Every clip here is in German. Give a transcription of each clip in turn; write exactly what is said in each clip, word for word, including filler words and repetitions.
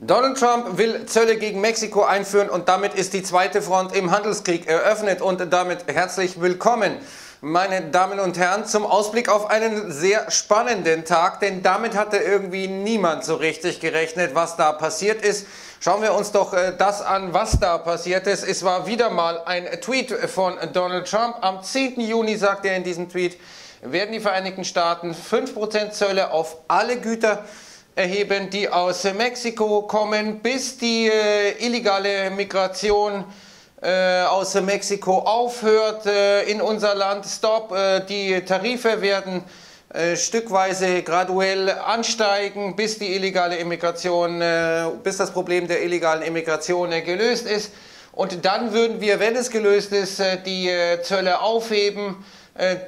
Donald Trump will Zölle gegen Mexiko einführen und damit ist die zweite Front im Handelskrieg eröffnet und damit herzlich willkommen, meine Damen und Herren, zum Ausblick auf einen sehr spannenden Tag, denn damit hatte irgendwie niemand so richtig gerechnet, was da passiert ist. Schauen wir uns doch das an, was da passiert ist. Es war wieder mal ein Tweet von Donald Trump. Am zehnten Juni sagt er in diesem Tweet, werden die Vereinigten Staaten fünf Prozent Zölle auf alle Güter erheben, die aus Mexiko kommen, bis die äh, illegale Migration äh, aus Mexiko aufhört äh, in unser Land. Stop, äh, die Tarife werden äh, stückweise graduell ansteigen, bis die illegale Immigration, äh, bis das Problem der illegalen Immigration äh, gelöst ist. Und dann würden wir, wenn es gelöst ist, äh, die äh, Zölle aufheben.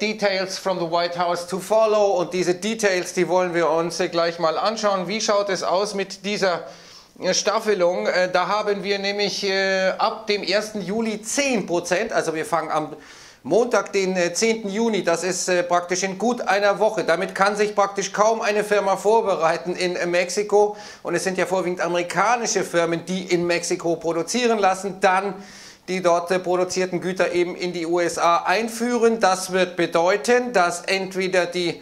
Details from the White House to follow, und diese Details, die wollen wir uns gleich mal anschauen. Wie schaut es aus mit dieser Staffelung? Da haben wir nämlich ab dem ersten Juli zehn Prozent, also wir fangen am Montag, den zehnten Juni, das ist praktisch in gut einer Woche. Damit kann sich praktisch kaum eine Firma vorbereiten in Mexiko, und es sind ja vorwiegend amerikanische Firmen, die in Mexiko produzieren lassen, dann die dort produzierten Güter eben in die U S A einführen. Das wird bedeuten, dass entweder die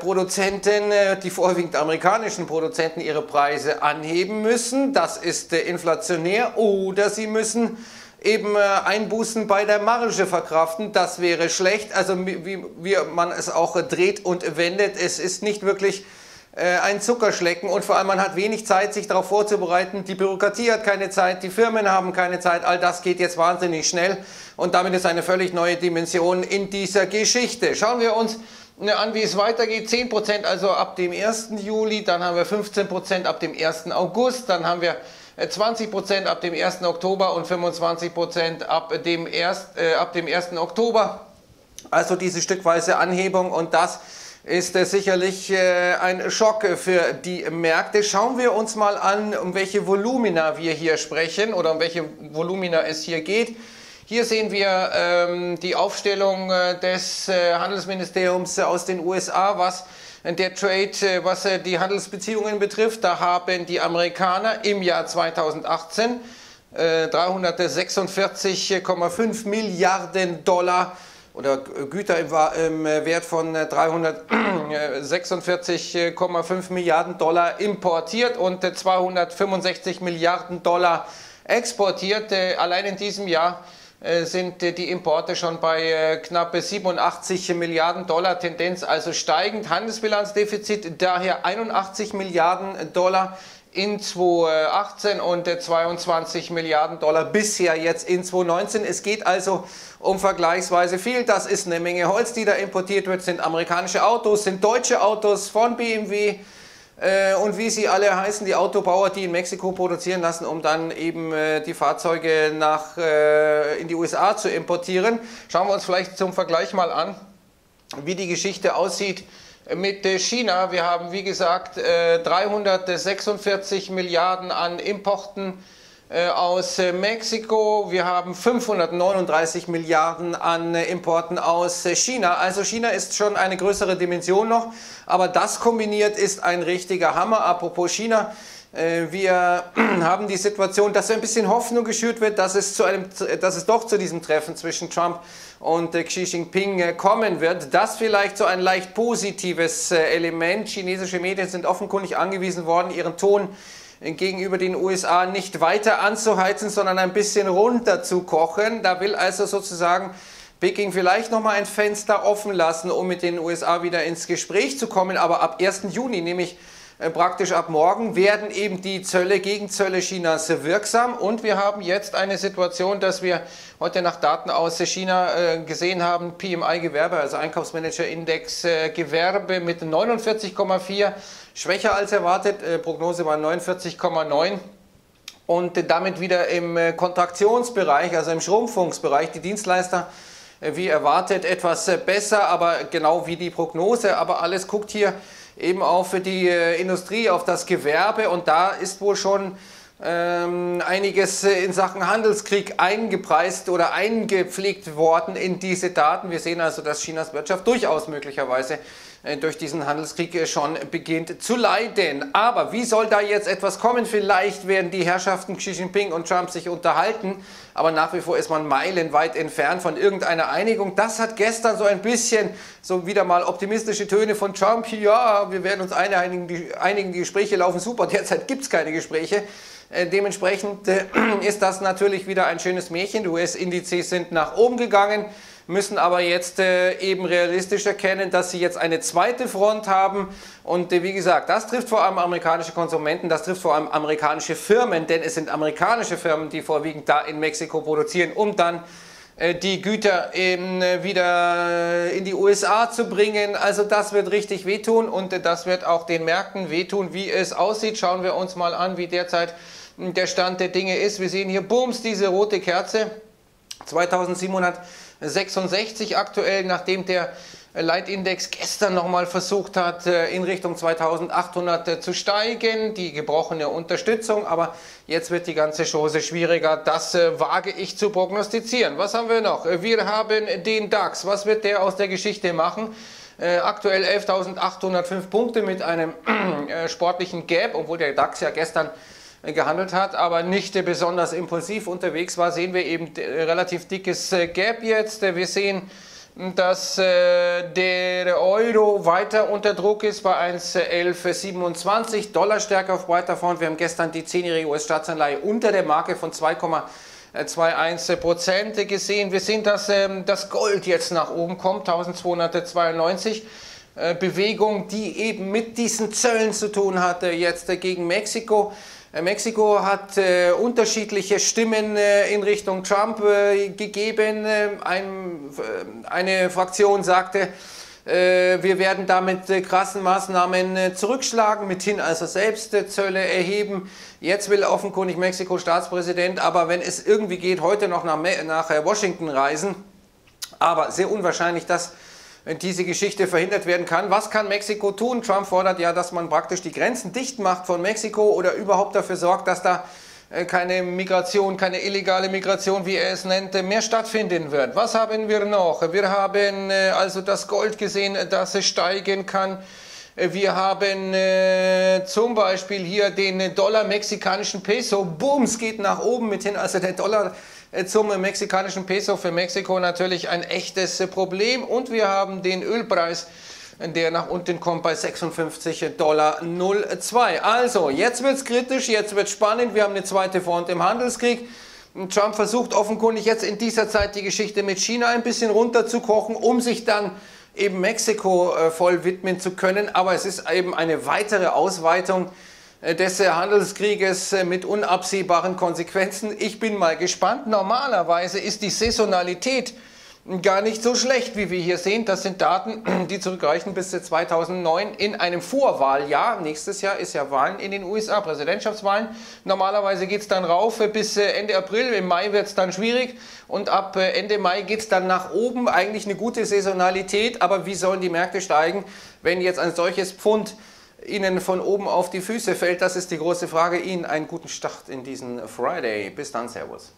Produzenten, die vorwiegend amerikanischen Produzenten, ihre Preise anheben müssen, das ist inflationär, oder sie müssen eben Einbußen bei der Marge verkraften, das wäre schlecht. Also wie, wie man es auch dreht und wendet, es ist nicht wirklich ein Zuckerschlecken, und vor allem man hat wenig Zeit, sich darauf vorzubereiten, die Bürokratie hat keine Zeit, die Firmen haben keine Zeit, all das geht jetzt wahnsinnig schnell und damit ist eine völlig neue Dimension in dieser Geschichte. Schauen wir uns an, wie es weitergeht. zehn Prozent also ab dem ersten Juli, dann haben wir fünfzehn Prozent ab dem ersten August, dann haben wir zwanzig Prozent ab dem ersten Oktober und fünfundzwanzig Prozent ab dem ersten Oktober. Also diese stückweise Anhebung, und das ist äh, sicherlich äh, ein Schock für die Märkte. Schauen wir uns mal an, um welche Volumina wir hier sprechen oder um welche Volumina es hier geht. Hier sehen wir ähm, die Aufstellung äh, des äh, Handelsministeriums äh, aus den U S A, was äh, der Trade, äh, was äh, die Handelsbeziehungen betrifft. Da haben die Amerikaner im Jahr zweitausendachtzehn äh, dreihundertsechsundvierzig Komma fünf Milliarden Dollar oder Güter im Wert von dreihundertsechsundvierzig Komma fünf Milliarden Dollar importiert und zweihundertfünfundsechzig Milliarden Dollar exportiert. Allein in diesem Jahr sind die Importe schon bei knapp siebenundachtzig Milliarden Dollar, Tendenz also steigend. Handelsbilanzdefizit daher einundachtzig Milliarden Dollar in zweitausendachtzehn und zweiundzwanzig Milliarden Dollar bisher jetzt in zweitausendneunzehn. Es geht also um vergleichsweise viel. Das ist eine Menge Holz, die da importiert wird, sind amerikanische Autos, sind deutsche Autos von B M W äh, und wie sie alle heißen, die Autobauer, die in Mexiko produzieren lassen, um dann eben äh, die Fahrzeuge nach, äh, in die U S A zu importieren. Schauen wir uns vielleicht zum Vergleich mal an, wie die Geschichte aussieht mit China. Wir haben, wie gesagt, dreihundertsechsundvierzig Milliarden an Importen aus Mexiko. Wir haben fünfhundertneununddreißig Milliarden an Importen aus China. Also China ist schon eine größere Dimension noch, aber das kombiniert ist ein richtiger Hammer. Apropos China, wir haben die Situation, dass ein bisschen Hoffnung geschürt wird, dass es, zu einem, dass es doch zu diesem Treffen zwischen Trump und Xi Jinping kommen wird. Das vielleicht so ein leicht positives Element. Chinesische Medien sind offenkundig angewiesen worden, ihren Ton gegenüber den U S A nicht weiter anzuheizen, sondern ein bisschen runter zu kochen. Da will also sozusagen Peking vielleicht nochmal ein Fenster offen lassen, um mit den U S A wieder ins Gespräch zu kommen. Aber ab ersten Juni, nämlich praktisch ab morgen, werden eben die Zölle gegen Zölle Chinas wirksam, und wir haben jetzt eine Situation, dass wir heute nach Daten aus China gesehen haben, P M I-Gewerbe, also Einkaufsmanager-Index Gewerbe mit neunundvierzig Komma vier, schwächer als erwartet, Prognose war neunundvierzig Komma neun. Und damit wieder im Kontraktionsbereich, also im Schrumpfungsbereich, die Dienstleister wie erwartet etwas besser, aber genau wie die Prognose, aber alles guckt hier eben auch für die äh, Industrie, auf das Gewerbe, und da ist wohl schon ähm, einiges äh, in Sachen Handelskrieg eingepreist oder eingepflegt worden in diese Daten. Wir sehen also, dass Chinas Wirtschaft durchaus möglicherweise durch diesen Handelskrieg schon beginnt zu leiden. Aber wie soll da jetzt etwas kommen? Vielleicht werden die Herrschaften Xi Jinping und Trump sich unterhalten, aber nach wie vor ist man meilenweit entfernt von irgendeiner Einigung. Das hat gestern so ein bisschen, so wieder mal optimistische Töne von Trump, ja, wir werden uns einigen, die, einigen, die Gespräche laufen super, derzeit gibt es keine Gespräche. Dementsprechend ist das natürlich wieder ein schönes Märchen. Die U S-Indizes sind nach oben gegangen, müssen aber jetzt eben realistisch erkennen, dass sie jetzt eine zweite Front haben. Und wie gesagt, das trifft vor allem amerikanische Konsumenten, das trifft vor allem amerikanische Firmen, denn es sind amerikanische Firmen, die vorwiegend da in Mexiko produzieren, um dann die Güter eben wieder in die U S A zu bringen. Also das wird richtig wehtun und das wird auch den Märkten wehtun, wie es aussieht. Schauen wir uns mal an, wie derzeit der Stand der Dinge ist. Wir sehen hier, bums, diese rote Kerze, zweitausendsiebenhundertsechsundsechzig aktuell, nachdem der Leitindex gestern nochmal versucht hat, in Richtung zweitausendachthundert zu steigen, die gebrochene Unterstützung, aber jetzt wird die ganze Chose schwieriger, das wage ich zu prognostizieren. Was haben wir noch? Wir haben den DAX, was wird der aus der Geschichte machen? Aktuell elftausendachthundertfünf Punkte mit einem sportlichen Gap, obwohl der DAX ja gestern gehandelt hat, aber nicht besonders impulsiv unterwegs war, sehen wir eben relativ dickes Gap jetzt. Wir sehen, dass äh, der Euro weiter unter Druck ist bei eins Komma elf siebenundzwanzig, Dollar stärker auf breiter Front. Wir haben gestern die zehnjährige U S-Staatsanleihe unter der Marke von zwei Komma einundzwanzig Prozent gesehen. Wir sehen, dass ähm, das Gold jetzt nach oben kommt, eintausendzweihundertzweiundneunzig. Äh, Bewegung, die eben mit diesen Zöllen zu tun hatte, jetzt äh, gegen Mexiko. Mexiko hat äh, unterschiedliche Stimmen äh, in Richtung Trump äh, gegeben. Ein, eine Fraktion sagte, äh, wir werden damit äh, krassen Maßnahmen äh, zurückschlagen, mithin also selbst äh, Zölle erheben. Jetzt will offenkundig Mexiko-Staatspräsident, aber wenn es irgendwie geht, heute noch nach, nach äh, Washington reisen. Aber sehr unwahrscheinlich, dass diese Geschichte verhindert werden kann. Was kann Mexiko tun? Trump fordert ja, dass man praktisch die Grenzen dicht macht von Mexiko oder überhaupt dafür sorgt, dass da keine Migration, keine illegale Migration, wie er es nennt, mehr stattfinden wird. Was haben wir noch? Wir haben also das Gold gesehen, dass es steigen kann. Wir haben äh, zum Beispiel hier den Dollar, mexikanischen Peso, booms, geht nach oben mit hin. Also der Dollar äh, zum mexikanischen Peso, für Mexiko natürlich ein echtes äh, Problem. Und wir haben den Ölpreis, der nach unten kommt bei sechsundfünfzig Komma null zwei Dollar. Also jetzt wird es kritisch, jetzt wird es spannend. Wir haben eine zweite Front im Handelskrieg. Trump versucht offenkundig jetzt in dieser Zeit die Geschichte mit China ein bisschen runterzukochen, um sich dann eben Mexiko voll widmen zu können, aber es ist eben eine weitere Ausweitung des Handelskrieges mit unabsehbaren Konsequenzen. Ich bin mal gespannt. Normalerweise ist die Saisonalität gar nicht so schlecht, wie wir hier sehen. Das sind Daten, die zurückreichen bis zweitausendneun in einem Vorwahljahr. Nächstes Jahr ist ja Wahlen in den U S A, Präsidentschaftswahlen. Normalerweise geht es dann rauf bis Ende April, im Mai wird es dann schwierig und ab Ende Mai geht es dann nach oben. Eigentlich eine gute Saisonalität, aber wie sollen die Märkte steigen, wenn jetzt ein solches Pfund Ihnen von oben auf die Füße fällt? Das ist die große Frage. Ihnen einen guten Start in diesen Friday. Bis dann, Servus.